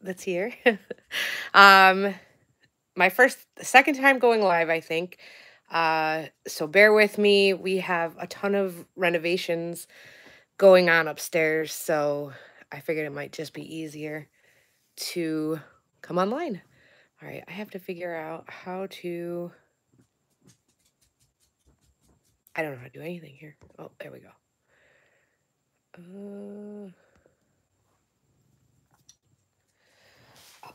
that's here. My second time going live, I think. So bear with me. We have a ton of renovations going on upstairs, so I figured it might just be easier to come online. All right, I have to figure out how to... I don't know how to do anything here. Oh, there we go. Okay.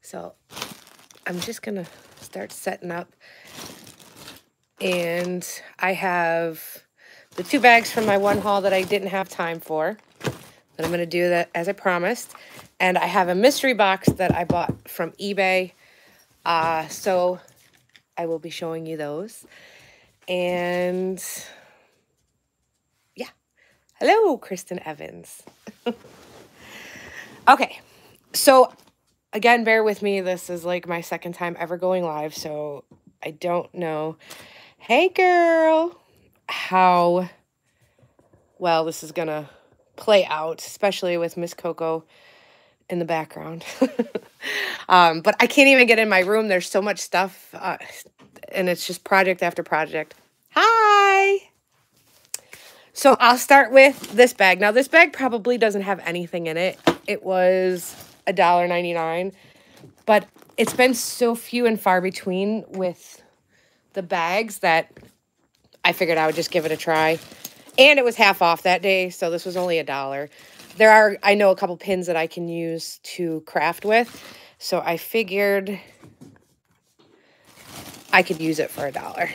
So I'm just gonna start setting up. And I have the 2 bags from my one haul that I didn't have time for. But I'm going to do that as I promised. And I have a mystery box that I bought from eBay. So I will be showing you those. And yeah. Hello, Kristen Evans. Okay. So again, bear with me. This is like my second time ever going live. So I don't know. Hey girl, how well this is gonna play out, especially with Miss Coco in the background. But I can't even get in my room. There's so much stuff, and it's just project after project. Hi! So I'll start with this bag. Now this bag probably doesn't have anything in it. It was $1.99, but it's been so few and far between with the bags that I figured I would just give it a try. And it was half off that day, so this was only $1. There are, I know, a couple pins that I can use to craft with, so I figured I could use it for $1.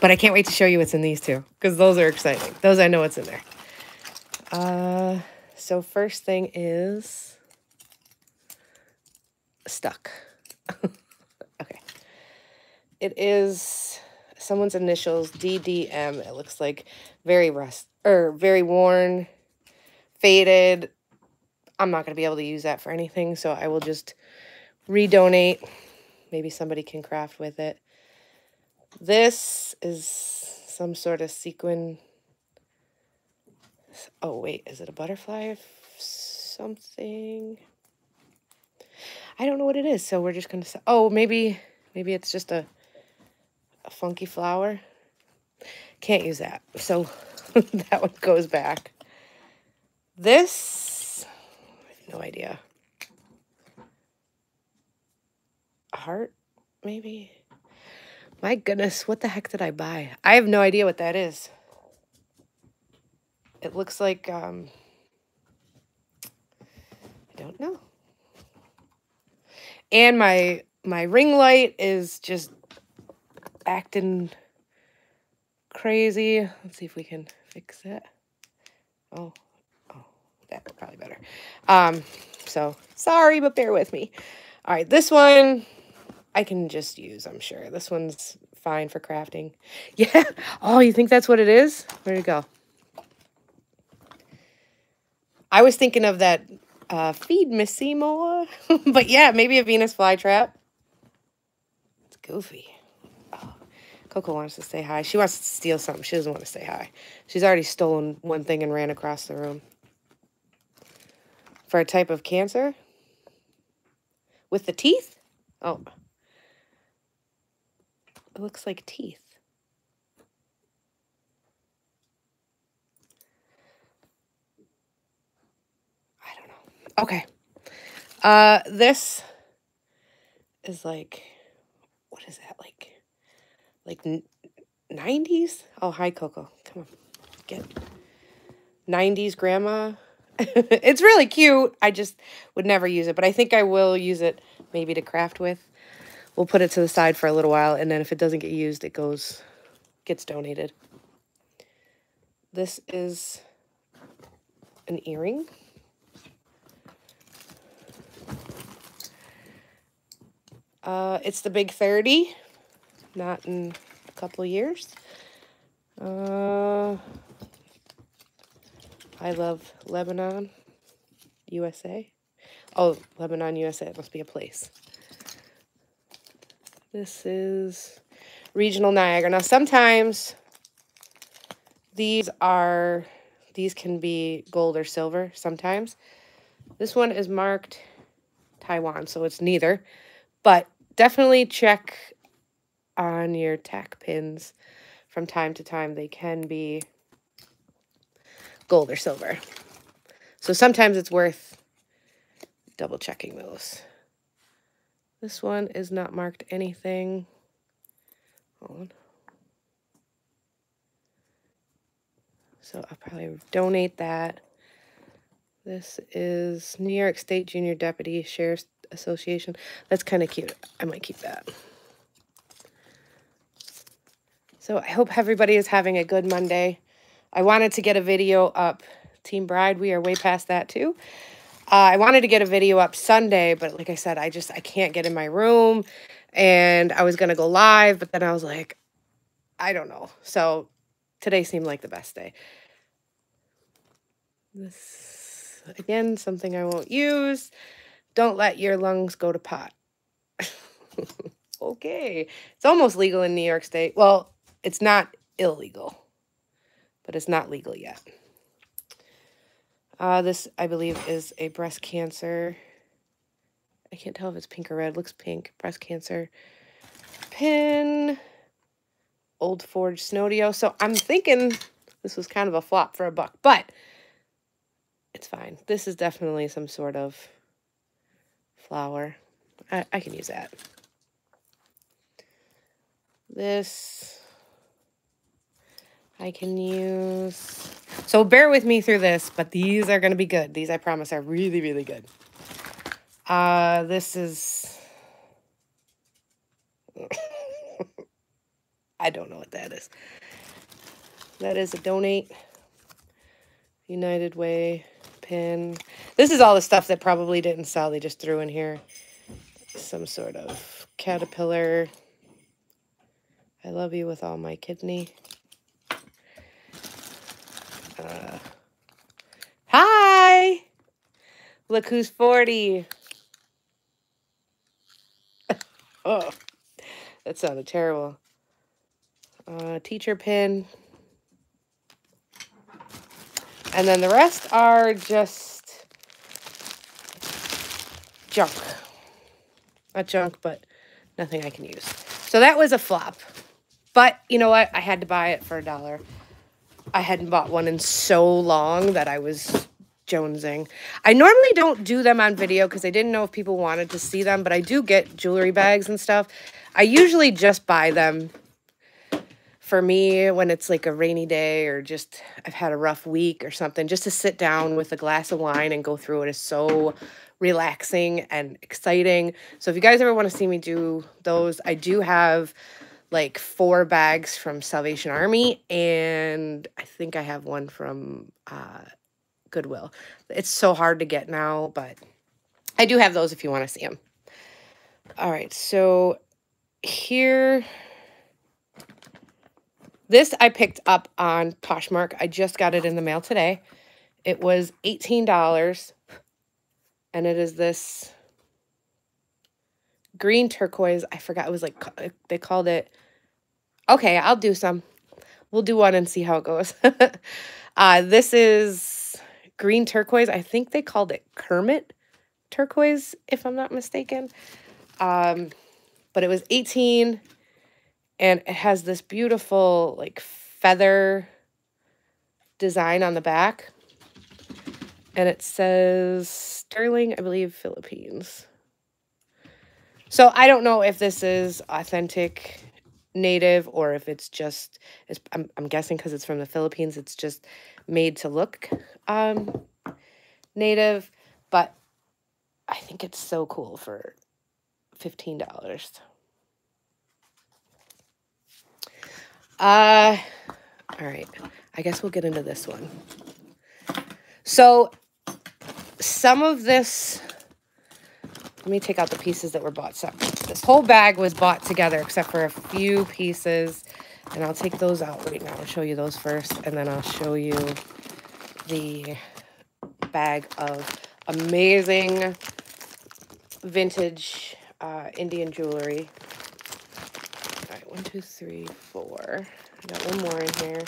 But I can't wait to show you what's in these two, because those are exciting. Those, I know what's in there. So first thing is stuck. Okay. It is someone's initials, DDM. It looks like very rust or very worn, faded. I'm not going to be able to use that for anything, so I will just redonate. Maybe somebody can craft with it. This is some sort of sequin. Oh, wait, is it a butterfly or something? I don't know what it is, so we're just going to... Oh, maybe it's just a funky flower. Can't use that, so that one goes back. This, I have no idea. A heart, maybe? My goodness, what the heck did I buy? I have no idea what that is. It looks like, I don't know. And my ring light is just acting crazy. Let's see if we can fix it. Oh, that's probably better. So sorry, but bear with me. All right, this one I can just use, I'm sure. This one's fine for crafting. Yeah. Oh, you think that's what it is? Where'd it go? I was thinking of that feed Miss Seymour. But yeah, maybe a Venus flytrap. It's goofy. Oh, Coco wants to say hi. She wants to steal something. She doesn't want to say hi. She's already stolen one thing and ran across the room. For a type of cancer? With the teeth? Oh. It looks like teeth. Okay, this is like, what is that, like 90s? Oh, hi, Coco. Come on, get 90s grandma. It's really cute. I just would never use it, but I think I will use it maybe to craft with. We'll put it to the side for a little while, and then if it doesn't get used, it gets donated. This is an earring. It's the big 30, not in a couple of years. I love Lebanon, USA. Oh, Lebanon USA. It must be a place. This is Regional Niagara. Now, sometimes these can be gold or silver sometimes. This one is marked Taiwan, so it's neither. But definitely check on your tack pins from time to time. They can be gold or silver. So sometimes it's worth double checking those. This one is not marked anything. Hold on. So I'll probably donate that. This is New York State Junior Deputy Sheriff's Association. That's kind of cute. I might keep that. So I hope everybody is having a good Monday. I wanted to get a video up. Team Bride, we are way past that too. I wanted to get a video up Sunday, but like I said, I can't get in my room. And I was going to go live, but then I was like, I don't know. So today seemed like the best day. This, again, something I won't use. Don't let your lungs go to pot. Okay. It's almost legal in New York State. Well, it's not illegal, but it's not legal yet. This, I believe, is a breast cancer. I can't tell if it's pink or red. It looks pink. Breast cancer pin. Old Forge Snodio. So I'm thinking this was kind of a flop for a buck, but it's fine. This is definitely some sort of flower. I can use that. This I can use. So bear with me through this, but these are going to be good. These, I promise, are really, really good. This is... I don't know what that is. That is a donate. United Way pin. This is all the stuff that probably didn't sell. They just threw in here some sort of caterpillar. I love you with all my kidney. Hi! Look who's 40. Oh, that sounded terrible. Teacher pin. And then the rest are just junk. Not junk, but nothing I can use. So that was a flop. But you know what? I had to buy it for $1. I hadn't bought one in so long that I was jonesing. I normally don't do them on video because I didn't know if people wanted to see them, but I do get jewelry bags and stuff. I usually just buy them for me when it's like a rainy day or just I've had a rough week or something. Just to sit down with a glass of wine and go through it is so relaxing and exciting. So if you guys ever want to see me do those, I do have like 4 bags from Salvation Army, and I think I have one from Goodwill. It's so hard to get now, but I do have those if you want to see them. All right, so here, this I picked up on Poshmark. I just got it in the mail today. It was $18, and it is this green turquoise. I forgot. It was like, they called it. Okay, I'll do some. We'll do one and see how it goes. This is green turquoise. I think they called it Kermit turquoise, if I'm not mistaken. But it was 18, and it has this beautiful like feather design on the back. And it says Sterling, I believe, Philippines. So I don't know if this is authentic native or if it's just, I'm guessing because it's from the Philippines, it's just made to look native. But I think it's so cool for $15. All right, I guess we'll get into this one. So some of this... Let me take out the pieces that were bought. So this whole bag was bought together except for a few pieces. And I'll take those out right now. I'll show you those first. And then I'll show you the bag of amazing vintage Indian jewelry. All right, 1, 2, 3, 4. I got one more in here.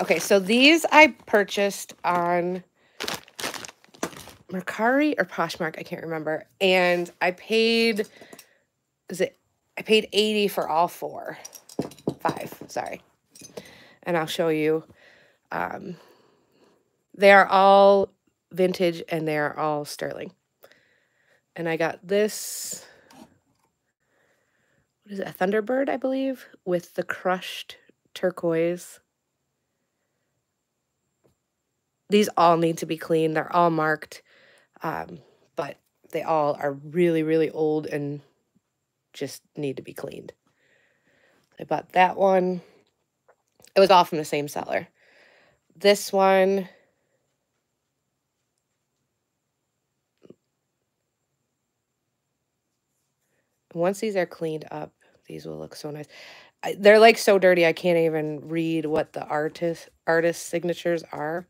Okay, so these I purchased on Mercari or Poshmark, I can't remember. And I paid, I paid $80 for all four. Five, sorry. And I'll show you. They are all vintage and they are all sterling. And I got this, what is it, a Thunderbird, I believe, with the crushed turquoise. These all need to be cleaned. They're all marked, but they all are really, really old and just need to be cleaned. I bought that one. It was all from the same seller. This one, once these are cleaned up, these will look so nice. They're like so dirty I can't even read what the artist signatures are.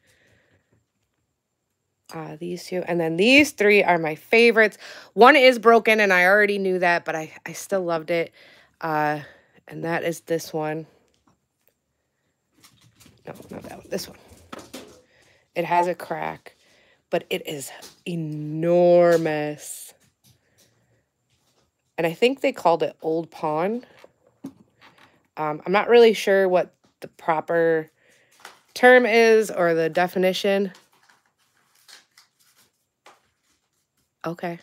These two. And then these three are my favorites. One is broken, and I already knew that, but I still loved it. And that is this one. No, not that one. This one. It has a crack, but it is enormous. And I think they called it Old Pawn. I'm not really sure what the proper term is or the definition. Okay.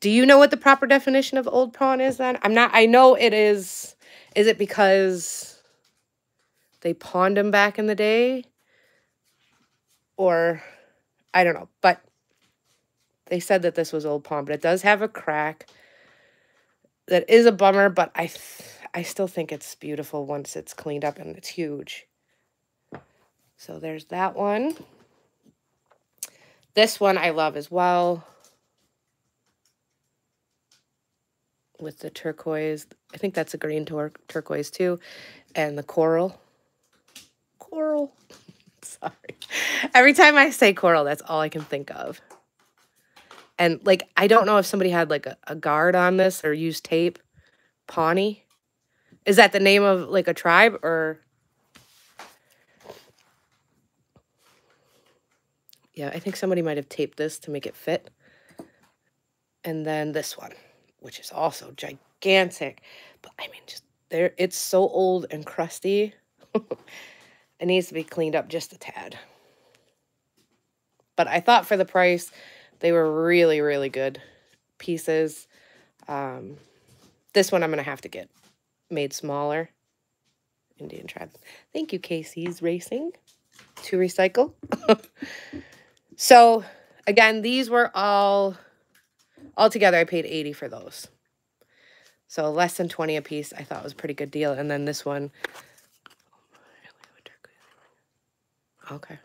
Do you know what the proper definition of Old Pawn is then? I'm not, I know it is it because they pawned them back in the day? Or, I don't know, but they said that this was Old Pawn, but it does have a crack. That is a bummer, but I still think it's beautiful once it's cleaned up, and it's huge. So there's that one. This one I love as well with the turquoise. I think that's a green turquoise too, and the coral. Coral. Sorry. Every time I say coral, that's all I can think of. And like, I don't know if somebody had like a guard on this or used tape. Pawnee. Is that the name of like a tribe or... Yeah, I think somebody might have taped this to make it fit. And then this one, which is also gigantic. But I mean, just there, it's so old and crusty. It needs to be cleaned up just a tad. But I thought for the price, they were really, really good pieces. This one I'm going to have to get made smaller. Indian tribe. Thank you, Casey's Racing. To recycle. So, again, these were all together I paid $80 for those. So, less than $20 a piece, I thought was a pretty good deal. And then this one. Okay.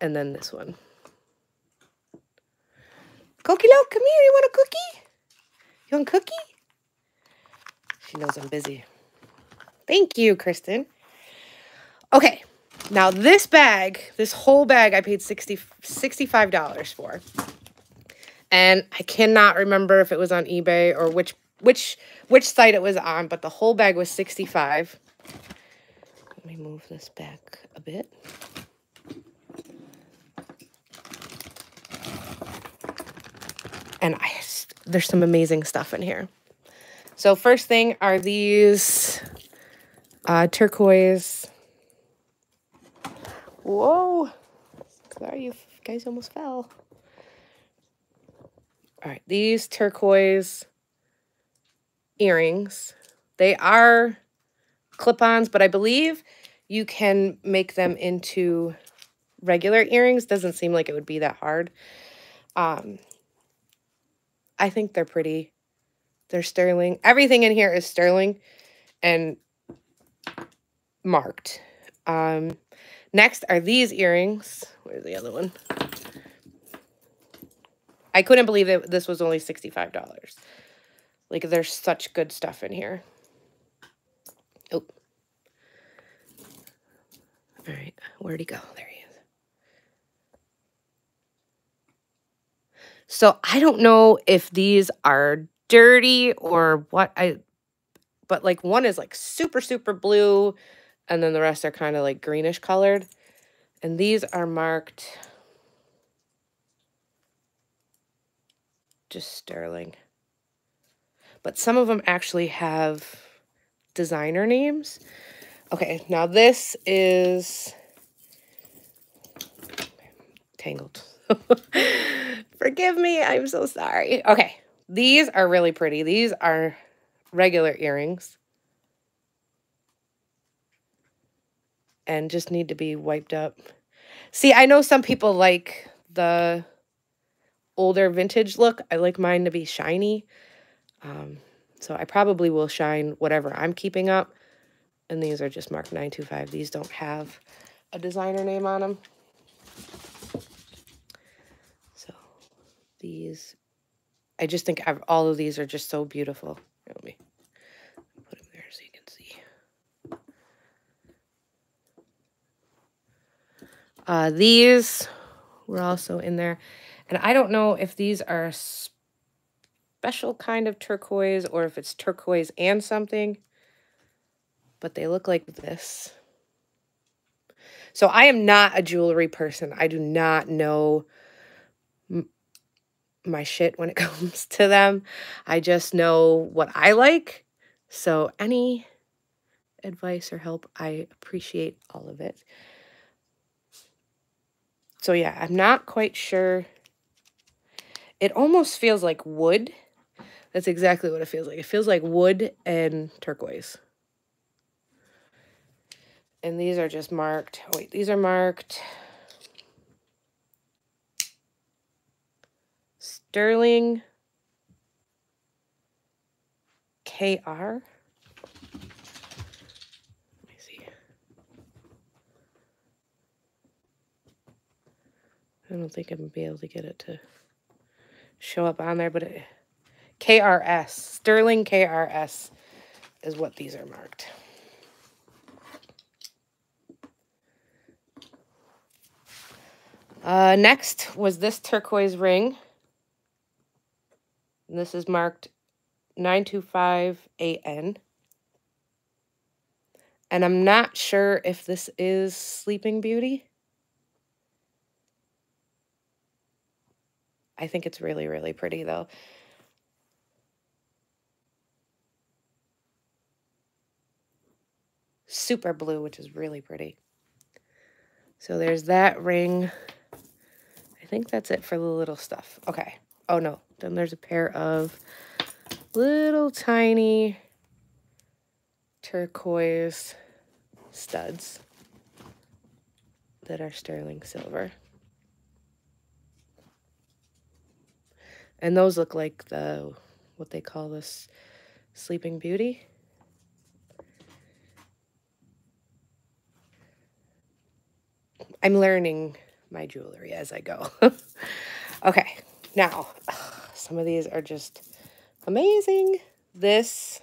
And then this one. Cokie Lo, come here. You want a cookie? You want a cookie? She knows I'm busy. Thank you, Kristen. Okay. Now this bag, this whole bag, I paid $65 for. And I cannot remember if it was on eBay or which site it was on, but the whole bag was $65. Let me move this back a bit. And there's some amazing stuff in here. So first thing are these turquoise. Whoa, sorry, you guys almost fell. All right, these turquoise earrings. They are clip-ons, but I believe you can make them into regular earrings. Doesn't seem like it would be that hard. I think they're pretty. They're sterling. Everything in here is sterling and marked. Next are these earrings. Where's the other one? I couldn't believe that this was only $65. Like, there's such good stuff in here. Oh. All right. Where'd he go? There he is. So I don't know if these are dirty or what. But like one is like super, super blue, and then the rest are kind of like greenish colored. And these are marked just sterling. But some of them actually have designer names. Okay, now this is tangled. Forgive me, I'm so sorry. Okay, these are really pretty. These are regular earrings and just need to be wiped up. See, I know some people like the older vintage look. I like mine to be shiny. So I probably will shine whatever I'm keeping up. And these are just marked 925. These don't have a designer name on them. So these, I just think all of these are just so beautiful. Here, let me put them there so you can see. These were also in there. And I don't know if these are special kind of turquoise or if it's turquoise and something, but they look like this. So I am not a jewelry person. I do not know my shit when it comes to them. I just know what I like. So any advice or help, I appreciate all of it. So yeah, I'm not quite sure. It almost feels like wood. That's exactly what it feels like. It feels like wood and turquoise. And these are just marked. Oh, wait, these are marked sterling KR. Let me see. I don't think I'm going to be able to get it to show up on there, but it, KRS, sterling KRS is what these are marked. Next was this turquoise ring. And this is marked 925AN. And I'm not sure if this is Sleeping Beauty. I think it's really, really pretty, though. Super blue, which is really pretty. So there's that ring. I think that's it for the little stuff. Okay. Oh, no. Then there's a pair of little tiny turquoise studs that are sterling silver. And those look like the, what they call this, Sleeping Beauty. I'm learning my jewelry as I go. Okay, now, some of these are just amazing. This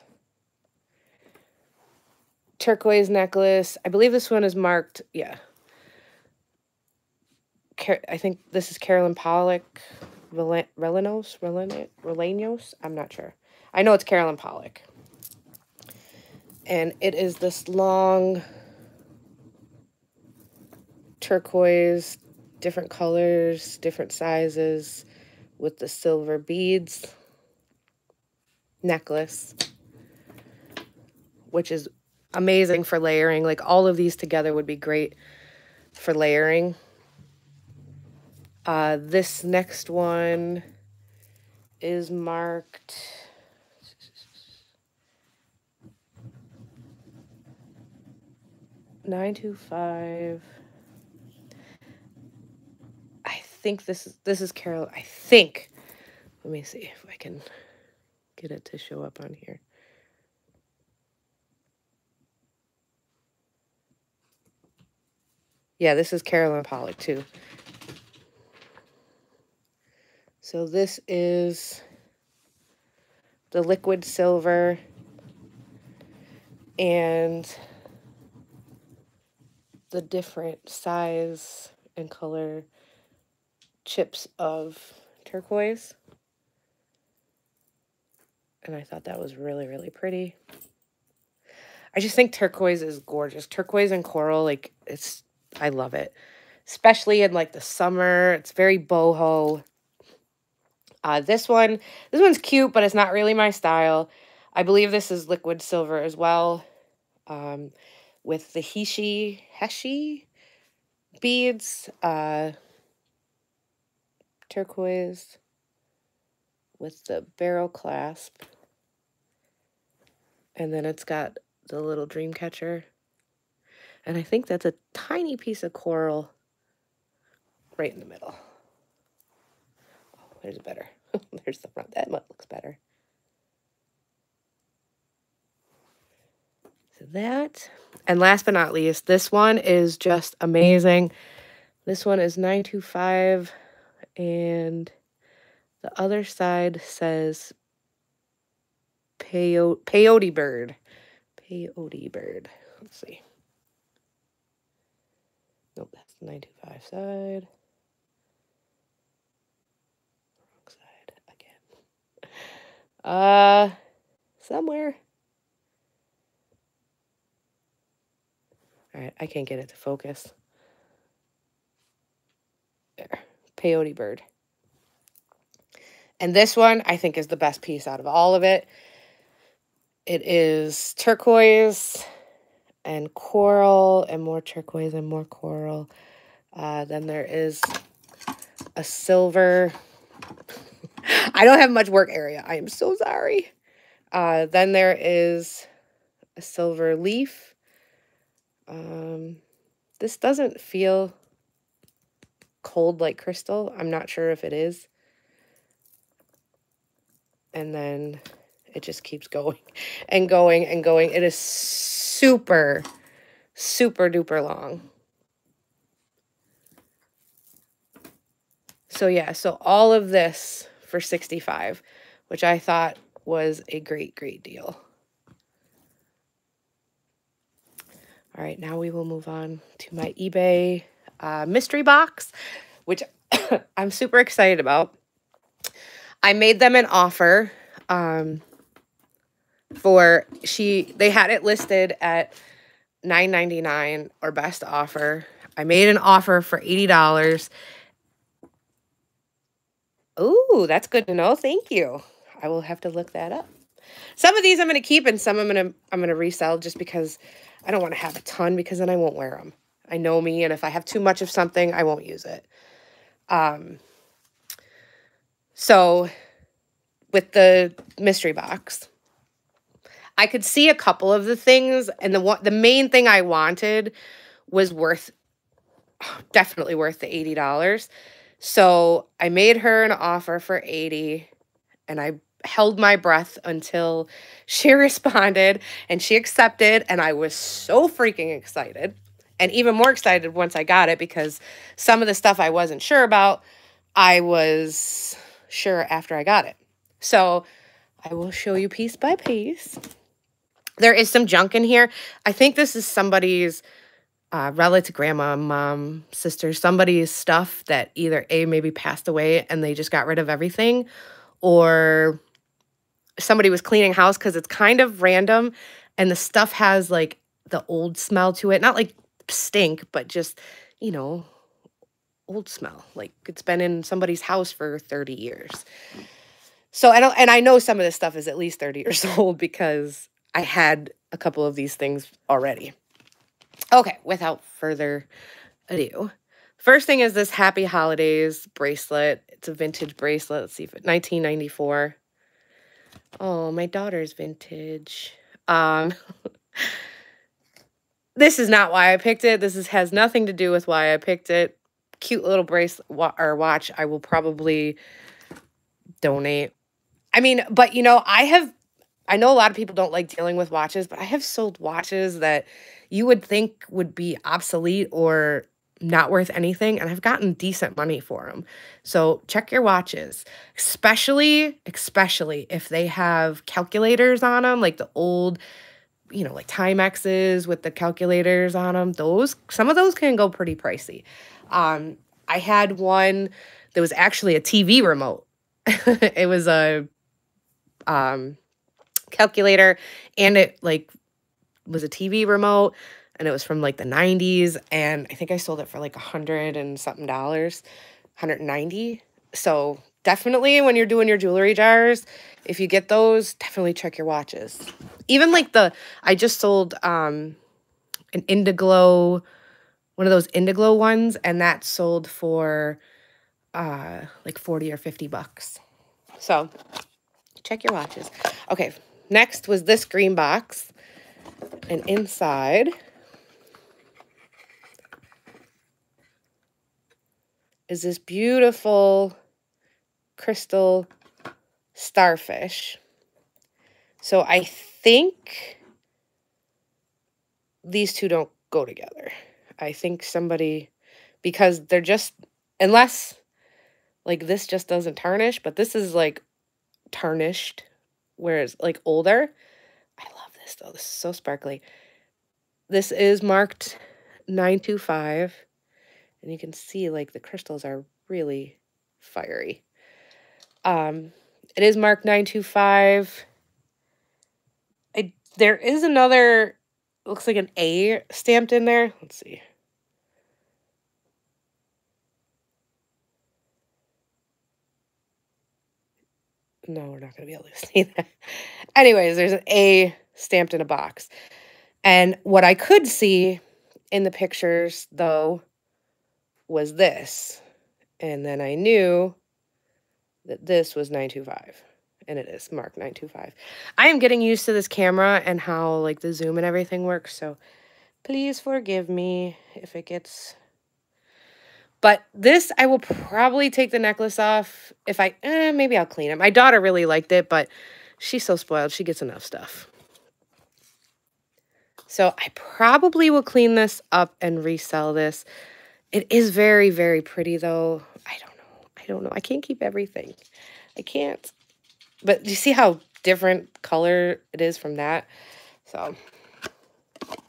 turquoise necklace, I believe this one is marked, yeah. I think this is Carolyn Pollack. Relinos? I'm not sure. I know it's Carolyn Pollack. And it is this long turquoise, different colors, different sizes, with the silver beads necklace, which is amazing for layering. Like all of these together would be great for layering. This next one is marked, $925. I think this is Carol. I think, let me see if I can get it to show up on here. Yeah, this is Carolyn Pollack too. So this is the liquid silver, and the different size and color chips of turquoise. And I thought that was really, really pretty. I just think turquoise is gorgeous. Turquoise and coral, like, it's, I love it. Especially in, like, the summer. It's very boho. This one's cute, but it's not really my style. I believe this is liquid silver as well. With the heshi beads. Turquoise with the barrel clasp. And then it's got the little dream catcher. And I think that's a tiny piece of coral right in the middle. Oh, there's a better. There's the front. That one looks better. So that. And last but not least, this one is just amazing. This one is 925. And the other side says peyote bird. Peyote bird. Let's see. Nope, that's the 925 side. Wrong side again. Somewhere. All right, I can't get it to focus. There. Peyote bird. And this one, I think, is the best piece out of all of it. It is turquoise and coral and more turquoise and more coral. Then there is a silver. I don't have much work area. I am so sorry. Then there is a silver leaf. This doesn't feel cold like crystal. I'm not sure if it is. And then it just keeps going and going and going. It is super, super duper long. So yeah, so all of this for $65, which I thought was a great, great deal. All right, now we will move on to my eBay mystery box, which I'm super excited about. I made them an offer. They had it listed at $9.99 or best offer. I made an offer for $80. Ooh, that's good to know. Thank you. I will have to look that up. Some of these I'm going to keep and some I'm going to resell just because I don't want to have a ton because then I won't wear them. I know me, and if I have too much of something, I won't use it. So with the mystery box, I could see a couple of the things, and the main thing I wanted was definitely worth the $80. So I made her an offer for $80, and I held my breath until she responded, and she accepted, and I was so freaking excited, and even more excited once I got it because some of the stuff I wasn't sure about, I was sure after I got it. So I will show you piece by piece. There is some junk in here. I think this is somebody's relative, grandma, mom, sister, somebody's stuff that either A, maybe passed away and they just got rid of everything, or somebody was cleaning house because it's kind of random and the stuff has like the old smell to it. Not like stink, but just, you know, old smell. Like it's been in somebody's house for 30 years. So I know some of this stuff is at least 30 years old because I had a couple of these things already. Okay, without further ado. First thing is this Happy Holidays bracelet. It's a vintage bracelet. Let's see if it 1994. Oh, my daughter's vintage. This is not why I picked it. This has nothing to do with why I picked it. Cute little bracelet or watch. I will probably donate. I mean, but you know, I know a lot of people don't like dealing with watches, but I have sold watches that you would think would be obsolete or not worth anything, and I've gotten decent money for them. So check your watches, especially if they have calculators on them, like the old, you know, like Timexes with the calculators on them. Some of those can go pretty pricey. I had one that was actually a TV remote. It was a calculator, and it like was a TV remote, and it was from like the 90s, and I think I sold it for like $100 and something, 190. So definitely when you're doing your jewelry jars, if you get those, definitely check your watches. Even like the, I just sold an Indiglo, one of those Indiglo ones, and that sold for like 40 or 50 bucks. So check your watches. Okay, next was this green box. And inside is this beautiful crystal starfish. So I think these two don't go together. I think somebody, because they're just, unless like this just doesn't tarnish, but this is like tarnished, whereas like older. I love this though. This is so sparkly. This is marked 925, and you can see like the crystals are really fiery. It is marked 925. There is another, looks like an A stamped in there. Let's see. No, we're not going to be able to see that. Anyways, there's an A stamped in a box. And what I could see in the pictures, though, was this. And then I knew that this was 925. And it is marked 925. I am getting used to this camera and how, like, the zoom and everything works. So please forgive me if it gets... But this, I will probably take the necklace off if I, maybe I'll clean it. My daughter really liked it, but she's so spoiled. She gets enough stuff. So I probably will clean this up and resell this. It is very, very pretty, though. I don't know. I can't keep everything. I can't. But you see how different color it is from that? So, all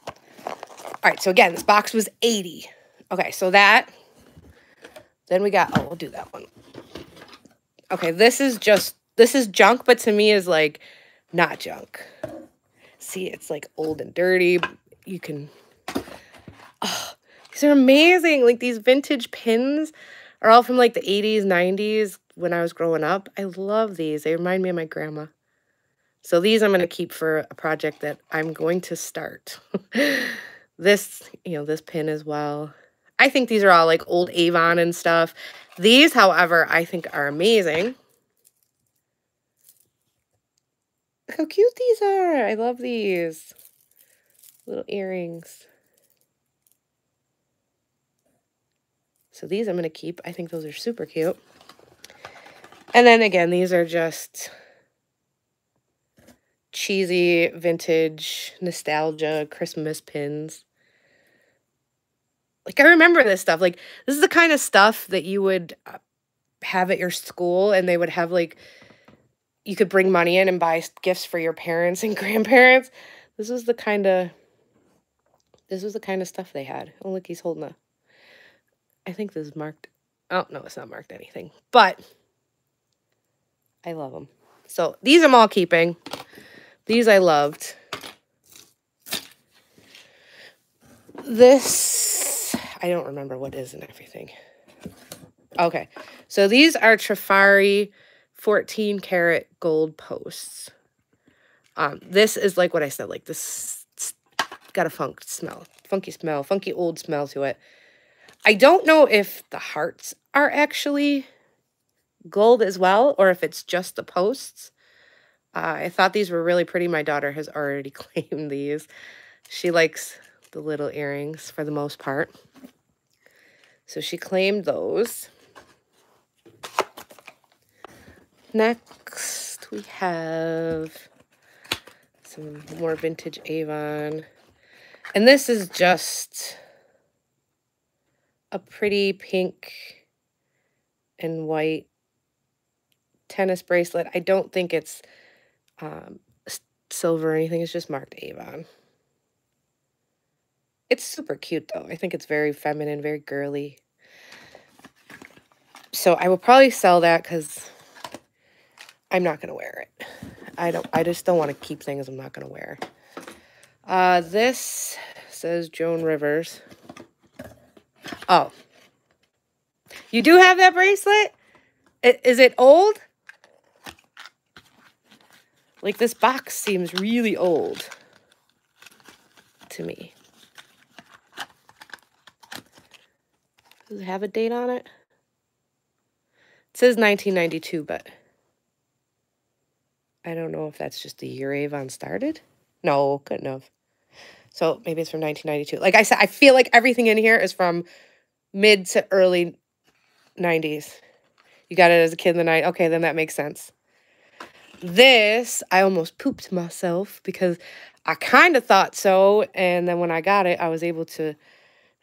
right. So again, this box was $80. Okay, so that... Then we got, oh, we'll do that one. Okay, this is junk, but to me is like not junk. See, it's like old and dirty. You can, oh, these are amazing. Like these vintage pins are all from like the 80s, 90s when I was growing up. I love these. They remind me of my grandma. So these I'm going to keep for a project that I'm going to start. This, you know, this pin as well. I think these are all like old Avon and stuff. These, however, I think are amazing. Look how cute these are. I love these little earrings. So these I'm going to keep. I think those are super cute. And then again, these are just cheesy vintage nostalgia Christmas pins. Like, I remember this stuff. Like, this is the kind of stuff that you would have at your school, and they would have, like, you could bring money in and buy gifts for your parents and grandparents. This was the kind of stuff they had. Oh, look, he's holding a, I think this is marked, oh, no, it's not marked anything. But I love them. So these I'm all keeping. These I loved. This... I don't remember what is in everything. Okay, so these are Trifari 14 karat gold posts. This is like what I said, like this got a funky smell, funky old smell to it. I don't know if the hearts are actually gold as well, or if it's just the posts. I thought these were really pretty. My daughter has already claimed these. She likes the little earrings for the most part. So she claimed those. Next, we have some more vintage Avon. And this is just a pretty pink and white tennis bracelet. I don't think it's silver or anything. It's just marked Avon. It's super cute, though. I think it's very feminine, very girly. So I will probably sell that because I'm not going to wear it. I just don't want to keep things I'm not going to wear. This says Joan Rivers. Oh. You do have that bracelet? Is it old? Like, this box seems really old to me. Does it have a date on it? It says 1992, but I don't know if that's just the year Avon started. No, couldn't have. So maybe it's from 1992. Like I said, I feel like everything in here is from mid to early 90s. You got it as a kid in the night. Okay, then that makes sense. This, I almost pooped myself because I kind of thought so. And then when I got it, I was able to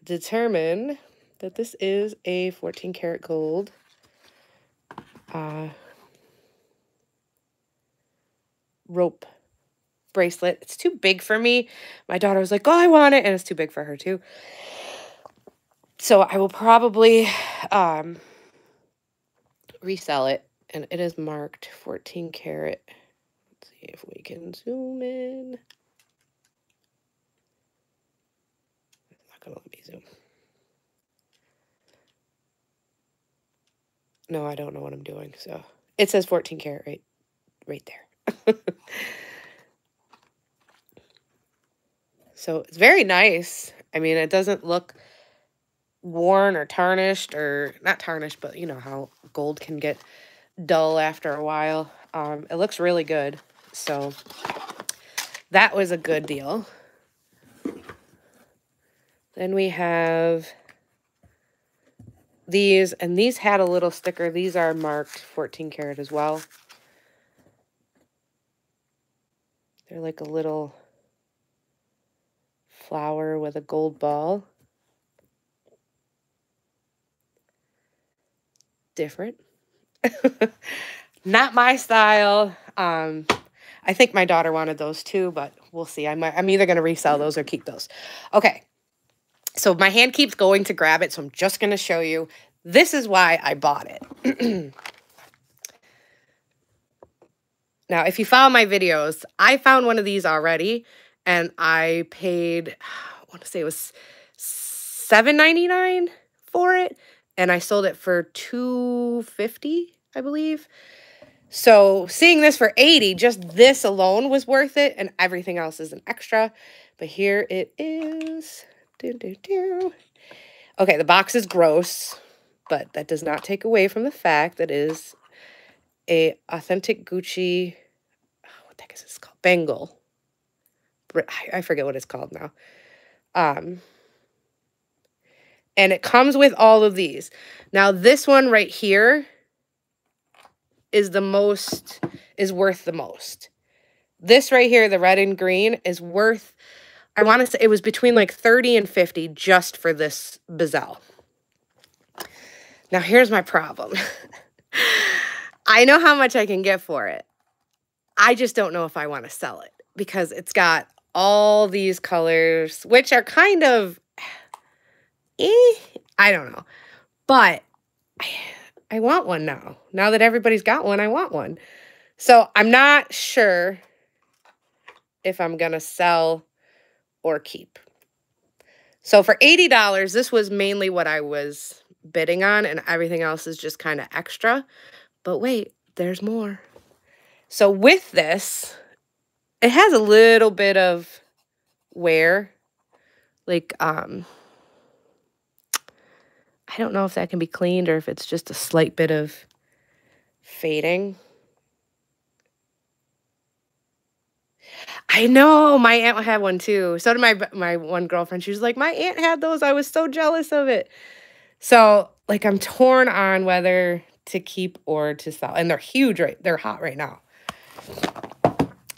determine that this is a 14 karat gold. Rope bracelet. It's too big for me. My daughter was like, oh, I want it. And it's too big for her too. So I will probably resell it. And it is marked 14 karat. Let's see if we can zoom in. It's not going to let me zoom. No, I don't know what I'm doing. So it says 14 karat right there. So it's very nice. I mean, it doesn't look worn or tarnished, or not tarnished, but you know how gold can get dull after a while. It looks really good. So that was a good deal. Then we have these, and these had a little sticker. These are marked 14 karat as well. They're like a little flower with a gold ball. Different. Not my style. I think my daughter wanted those too, but we'll see. I'm either going to resell those or keep those. Okay. So my hand keeps going to grab it, so I'm just going to show you. This is why I bought it. Now, if you follow my videos, I found one of these already, and I paid, I want to say it was $7.99 for it, and I sold it for $2.50, I believe. So seeing this for $80, just this alone was worth it, and everything else is an extra. But here it is. Okay, the box is gross, but that does not take away from the fact that it is a authentic Gucci, what the heck is this called? Bangle. I forget what it's called now. And it comes with all of these. Now this one right here is the most, is worth the most. This right here, the red and green, is worth, I want to say it was between like 30 and 50 just for this Bazelle. Now here's my problem. I know how much I can get for it. I just don't know if I want to sell it because it's got all these colors, which are kind of, I don't know. But I want one now. Now that everybody's got one, I want one. So I'm not sure if I'm going to sell or keep. So for $80, this was mainly what I was bidding on, and everything else is just kind of extra. But wait, there's more. So with this, it has a little bit of wear. Like, I don't know if that can be cleaned or if it's just a slight bit of fading. I know, my aunt had one too. So did my one girlfriend. She was like, my aunt had those. I was so jealous of it. So, like, I'm torn on whether to keep or to sell. And they're huge, right? They're hot right now.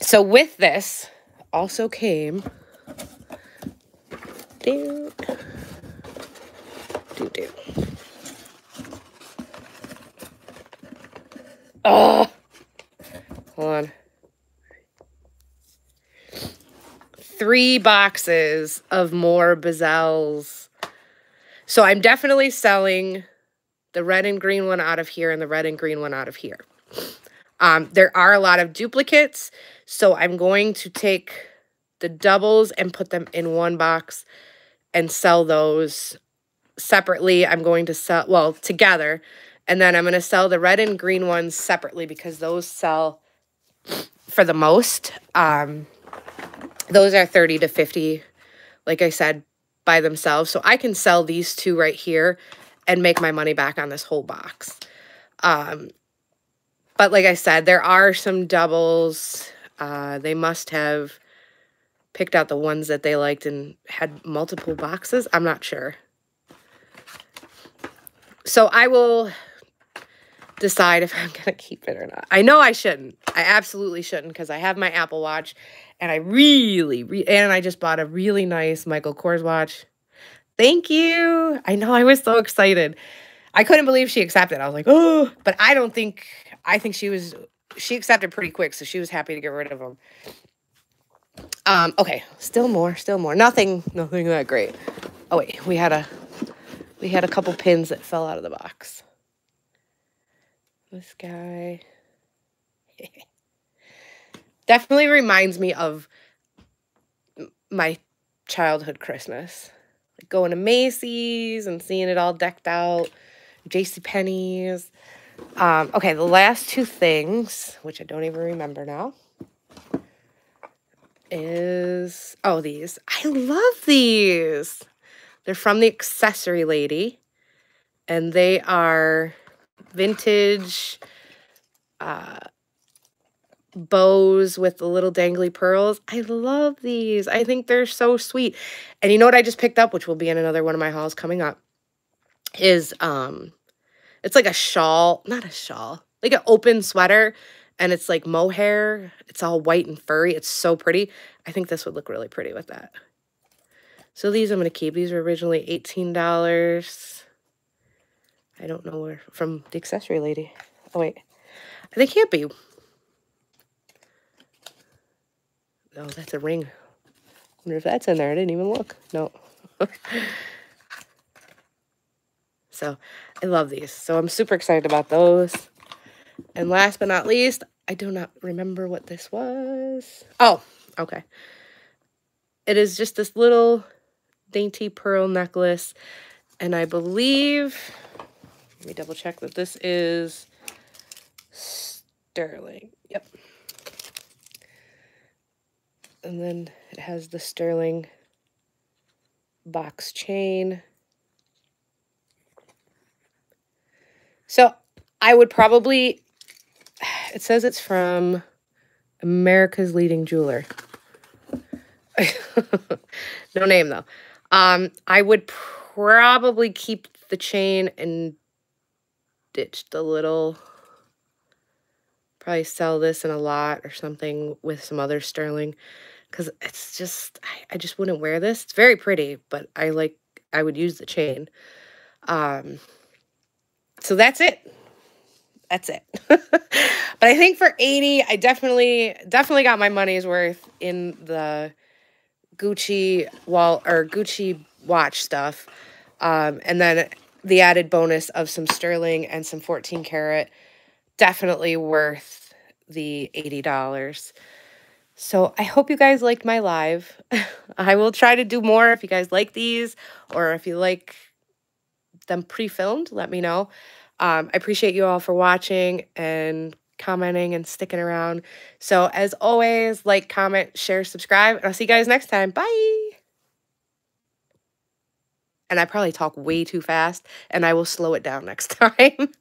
So with this also came Oh, hold on. 3 boxes of more Bazelles. So I'm definitely selling the red and green one out of here, and the red and green one out of here. There are a lot of duplicates, so I'm going to take the doubles and put them in one box and sell those separately. I'm going to sell, well, together, and then I'm going to sell the red and green ones separately because those sell for the most. Those are 30 to 50, like I said, by themselves. So I can sell these two right here and make my money back on this whole box. But like I said, there are some doubles. They must have picked out the ones that they liked and had multiple boxes. I'm not sure. So I will decide if I'm going to keep it or not. I know I shouldn't. I absolutely shouldn't because I have my Apple Watch and I really, and I just bought a really nice Michael Kors watch. Thank you. I know, I was so excited. I couldn't believe she accepted. I was like, oh, but I think she accepted pretty quick. So she was happy to get rid of them. Okay. Still more. Nothing that great. Oh wait, we had a couple pins that fell out of the box. This guy definitely reminds me of my childhood Christmas. Like going to Macy's and seeing it all decked out, JCPenney's. Okay, the last two things, which I don't even remember now, is, oh, these. I love these. They're from the Accessory Lady, and they are vintage bows with the little dangly pearls. I love these. I think they're so sweet. And you know what I just picked up, which will be in another one of my hauls coming up, is it's like a shawl. Not a shawl. Like an open sweater, and it's like mohair. It's all white and furry. It's so pretty. I think this would look really pretty with that. So these I'm going to keep. These were originally $18. I don't know where. From the Accessory Lady. Oh, wait. They can't be. Oh, that's a ring. I wonder if that's in there. I didn't even look. No. So I love these. So I'm super excited about those. And last but not least, I do not remember what this was. Oh, okay. It is just this little dainty pearl necklace. And I believe, let me double check that this is sterling. Yep. And then it has the sterling box chain. So I would probably, it says it's from America's Leading Jeweler. No name though. I would probably keep the chain and ditch the little, probably sell this in a lot or something with some other sterling, because it's just, I just wouldn't wear this. It's very pretty, but I would use the chain. So that's it. That's it. But I think for $80, I definitely got my money's worth in the Gucci wall or Gucci watch stuff. And then the added bonus of some sterling and some 14 karat, definitely worth the $80. So I hope you guys liked my live. I will try to do more if you guys like these, or if you like them pre-filmed, let me know. I appreciate you all for watching and commenting and sticking around. So as always, like, comment, share, subscribe, and I'll see you guys next time. Bye! And I probably talk way too fast, and I will slow it down next time.